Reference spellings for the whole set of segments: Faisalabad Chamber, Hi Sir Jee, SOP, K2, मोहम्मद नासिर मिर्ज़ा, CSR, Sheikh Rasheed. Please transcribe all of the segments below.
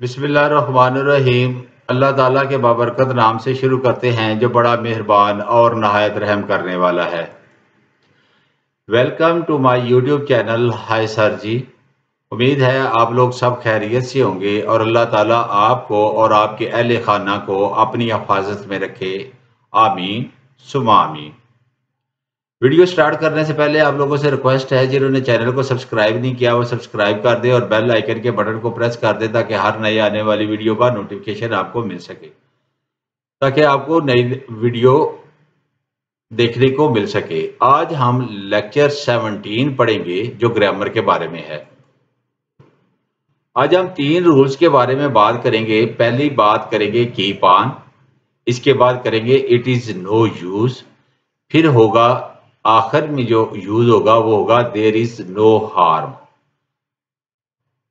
बिस्मिल्लाहिर्रहमानिर्रहीम। अल्लाह ताला के बाबरकत नाम से शुरू करते हैं जो बड़ा मेहरबान और नहायत रहम करने वाला है। Welcome to my YouTube channel hi sir ji. उम्मीद है आप लोग सब खैरियत से होंगे और अल्लाह ताला आपको और आपके अहले खाना को अपनी हिफाजत में रखे। आमीन सुमा आमीन। वीडियो स्टार्ट करने से पहले आप लोगों से रिक्वेस्ट है, जिन्होंने चैनल को सब्सक्राइब नहीं किया वो सब्सक्राइब कर दे और बेल आइकन के बटन को प्रेस कर दे ताकि हर नई आने वाली वीडियो का नोटिफिकेशन आपको मिल सके, ताकि आपको नई वीडियो देखने को मिल सके। आज हम लेक्चर 17 पढ़ेंगे जो ग्रामर के बारे में है। आज हम 3 रूल्स के बारे में बात करेंगे। पहली बात करेंगे कीप ऑन, इसके बाद करेंगे इट इज नो यूज, फिर होगा आखिर में जो यूज होगा वो होगा देयर इज नो हार्म।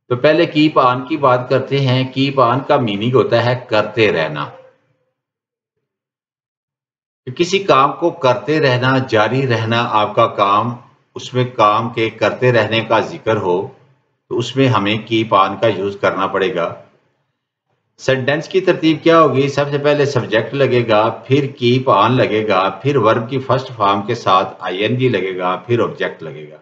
तो पहले कीप ऑन की बात करते हैं। कीप ऑन का मीनिंग होता है करते रहना, तो किसी काम को करते रहना, जारी रहना। आपका काम, उसमें काम के करते रहने का जिक्र हो तो उसमें हमें कीप ऑन का यूज करना पड़ेगा। सेंटेंस की तरतीब क्या होगी? सबसे पहले सब्जेक्ट लगेगा, फिर कीप ऑन लगेगा, फिर वर्ब की फर्स्ट फॉर्म के साथ आईएनजी लगेगा, फिर ऑब्जेक्ट लगेगा।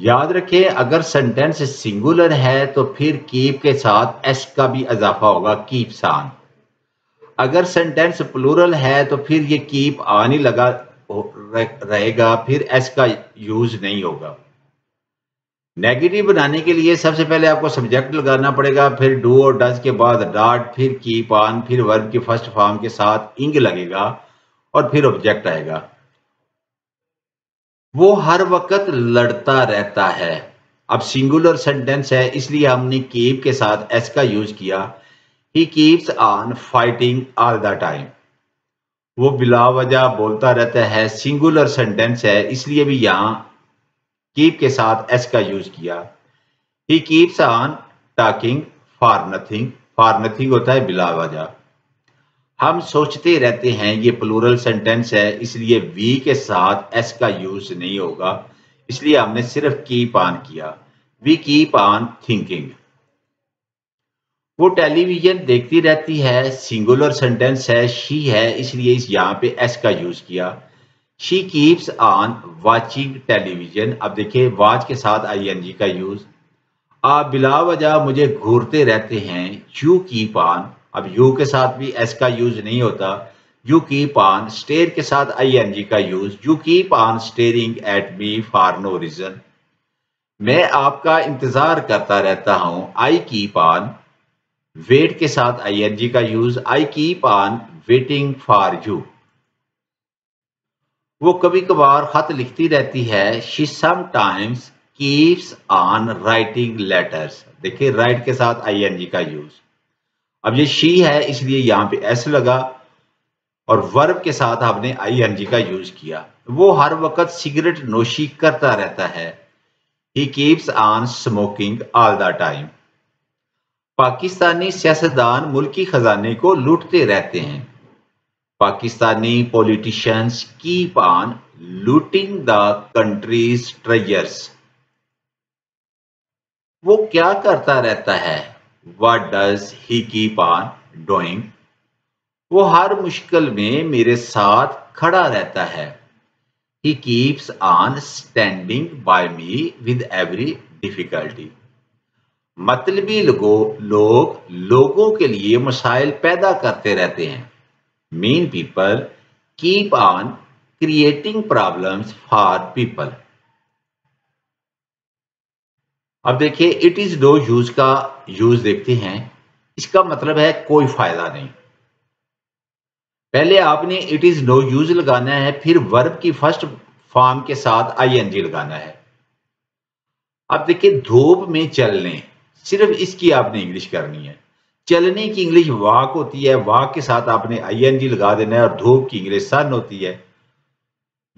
याद रखें, अगर सेंटेंस सिंगुलर है तो फिर कीप के साथ एस का भी इजाफा होगा, कीप्स ऑन। अगर सेंटेंस प्लूरल है तो फिर ये कीप ऑन ही लगा रहेगा, फिर एस का यूज नहीं होगा। नेगेटिव बनाने के लिए सबसे पहले आपको सब्जेक्ट लगाना पड़ेगा, फिर डू और डज के बाद डॉट, फिर कीप ऑन, फिर वर्ब की फर्स्ट फॉर्म के साथ इंग लगेगा और फिर ऑब्जेक्ट आएगा। वो हर वक्त लड़ता रहता है। अब सिंगुलर सेंटेंस है इसलिए हमने कीप के साथ एस का यूज किया। He keeps on fighting all the time, वो बिलावजह बोलता रहता है। सिंगुलर सेंटेंस है इसलिए भी यहाँ कीप के साथ एस का यूज किया। He keeps on talking for nothing, for nothing होता है बिलावजह। हम सोचते रहते हैं, ये प्लूरल सेंटेंस है इसलिए वी के साथ एस का यूज नहीं होगा, इसलिए हमने सिर्फ कीप ऑन किया। वी कीप ऑन थिंकिंग, वो टेलीविजन देखती रहती है। सिंगुलर सेंटेंस है, शी है, इसलिए इस यहाँ पे एस का यूज किया। She keeps on watching television। अब देखिए watch के साथ ing का यूज। आप बिलावजह मुझे घूरते रहते हैं। You keep on, अब you के साथ भी s का यूज नहीं होता। You keep on, stare के साथ ing का use. You keep on staring at me for no reason। मैं आपका इंतजार करता रहता हूँ। I keep on, wait के साथ ing का use. I keep on waiting for you। वो कभी कभार खत लिखती रहती है। She sometimes keeps on writing letters. देखिए राइट के साथ आईएनजी का यूज। अब ये शी है इसलिए यहाँ पे एस लगा और वर्ब के साथ आपने आईएनजी का यूज किया। वो हर वक्त सिगरेट नोशी करता रहता है। He keeps on smoking all the time. Pakistani सियासतदान मुल्क की खजाने को लूटते रहते हैं। Pakistani politicians keep on looting the country's treasures. वो क्या करता रहता है? What does he keep on doing. वो हर मुश्किल में मेरे साथ खड़ा रहता है। He keeps on standing by me with every difficulty. मतलबी लोगों के लिए मसाइल पैदा करते रहते हैं। Mean people keep on creating problems for people। अब देखिए it is no use का use देखते हैं। इसका मतलब है कोई फायदा नहीं। पहले आपने it is no use लगाना है, फिर verb की first form के साथ ing लगाना है। अब देखिए धूप में चलने, सिर्फ इसकी आपने इंग्लिश करनी है। चलने की इंग्लिश वाक होती है, वाक के साथ आपने आईएनजी लगा देना है और धूप की इंग्लिश सन होती है।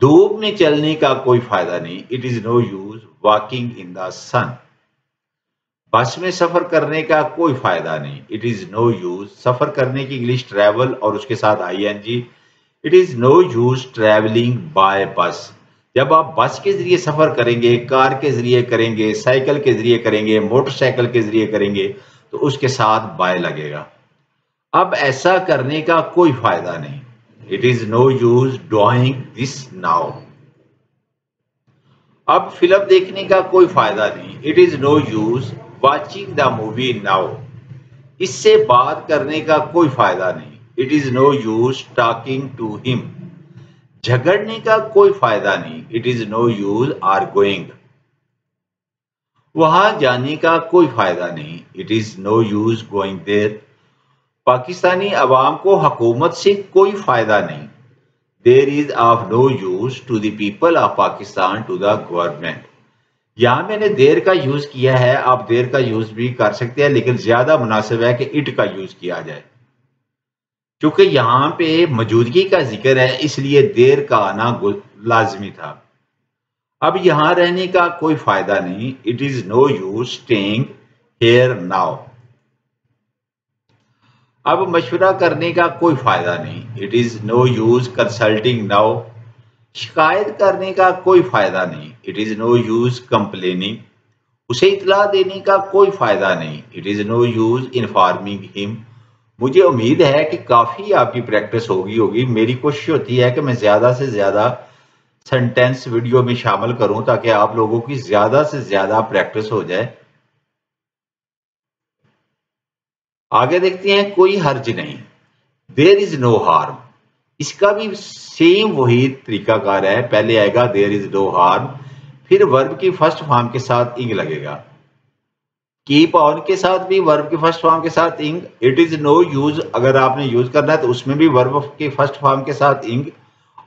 धूप में चलने का कोई फायदा नहीं। It is no use walking in the sun. Bus में सफर करने का कोई फायदा नहीं। इट इज नो यूज सफर करने की इंग्लिश ट्रैवल और उसके साथ ING. It is no use travelling by bus. जब आप बस के जरिए सफर करेंगे, कार के जरिए करेंगे, साइकिल के जरिए करेंगे, मोटरसाइकिल के जरिए करेंगे तो उसके साथ बाय लगेगा। अब ऐसा करने का कोई फायदा नहीं, it is no use doing this now. अब फिल्म देखने का कोई फायदा नहीं, it is no use watching the movie now. इससे बात करने का कोई फायदा नहीं, it is no use talking to him. झगड़ने का कोई फायदा नहीं, it is no use arguing. वहां जाने का कोई फायदा नहीं, it is no use going there. Pakistani अवाम को हकूमत से कोई फायदा नहीं, there is of no use to the people of Pakistan to the government. यहाँ मैंने देर का यूज किया है, आप देर का यूज भी कर सकते हैं, लेकिन ज्यादा मुनासिब है कि इट का यूज किया जाए। क्योंकि यहाँ पे मौजूदगी का जिक्र है, इसलिए देर का आना लाजमी था। अब यहाँ रहने का कोई फायदा नहीं, it is no use staying here now. अब मशवरा करने का कोई फायदा नहीं, it is no use consulting now. शिकायत करने का कोई फायदा नहीं, it is no use complaining. उसे इतला देने का कोई फायदा नहीं, it is no use informing him. मुझे उम्मीद है कि काफ़ी आपकी प्रैक्टिस होगी। मेरी कोशिश होती है कि मैं ज़्यादा से ज़्यादा सेंटेंस वीडियो में शामिल करूं ताकि आप लोगों की ज़्यादा से ज़्यादा प्रैक्टिस हो जाए। आगे देखते हैं, कोई हर्ज नहीं, देयर इज़ नो हार्म। इसका भी सेम वही तरीकाकार है, पहले आएगा देयर इज़ नो हार्म, फिर वर्ब की फर्स्ट फॉर्म के साथ इंग लगेगा। कीप ऑन के साथ भी वर्ब के फर्स्ट फॉर्म के साथ इंग। इट इज नो यूज अगर आपने यूज करना है तो उसमें भी वर्ब के फर्स्ट फॉर्म के साथ इंग,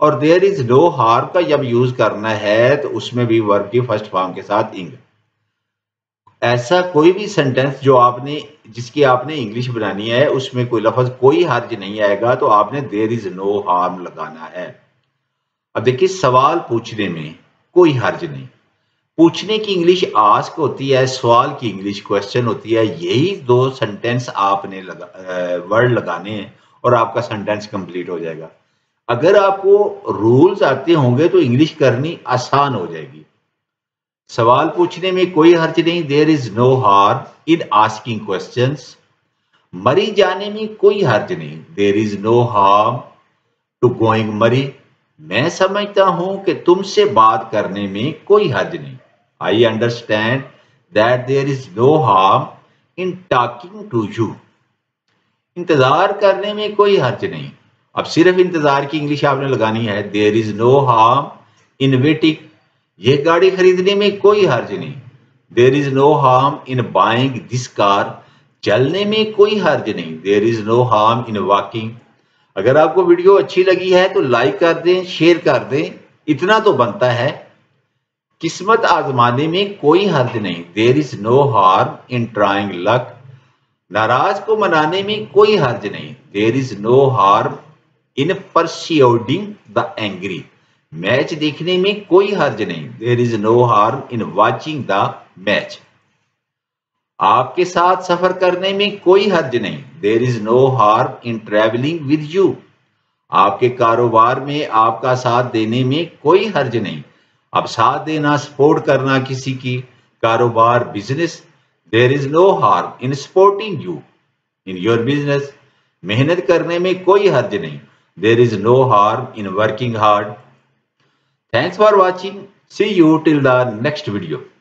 और देयर इज नो हार्म का जब यूज करना है तो उसमें भी वर्ब की फर्स्ट फॉर्म के साथ इंग। ऐसा कोई भी सेंटेंस जो आपने जिसकी आपने इंग्लिश बनानी है उसमें कोई लफ्ज कोई हर्ज नहीं आएगा तो आपने देयर इज नो हार्म लगाना है। अब देखिए, सवाल पूछने में कोई हर्ज नहीं। पूछने की इंग्लिश आस्क होती है, सवाल की इंग्लिश क्वेश्चन होती है। यही दो सेंटेंस आपने वर्ड लगाने हैं और आपका सेंटेंस कंप्लीट हो जाएगा। अगर आपको रूल्स आते होंगे तो इंग्लिश करनी आसान हो जाएगी। सवाल पूछने में कोई हर्ज नहीं, there is no harm in asking questions. Murree जाने में कोई हर्ज नहीं, there is no harm to going Murree. मैं समझता हूं कि तुमसे बात करने में कोई हर्ज नहीं। I understand that there is no harm in talking to you. इंतजार करने में कोई हर्ज नहीं। अब सिर्फ इंतजार की इंग्लिश आपने लगानी है, there is no harm in waiting. ये गाड़ी खरीदने में कोई हर्ज नहीं, there is no harm in buying this car. चलने में कोई हर्ज नहीं, there is no harm in walking. अगर आपको वीडियो अच्छी लगी है तो लाइक कर दें, शेयर कर दें, इतना तो बनता है। किस्मत आजमाने में कोई हर्ज नहीं, there is no harm in trying luck. नाराज को मनाने में कोई हर्ज नहीं, there is no harm in persuading the angry. Match देखने में कोई हर्ज नहीं, there is no harm in watching the match. आपके साथ सफर करने में कोई हर्ज नहीं, there is no harm in travelling with you. आपके कारोबार में आपका साथ देने में कोई हर्ज नहीं। अब साथ देना, सपोर्ट करना किसी की, कारोबार, business, there is no harm in supporting you in your business. मेहनत करने में कोई हर्ज नहीं, there is no harm in working hard. Thanks for watching, see you till the next video.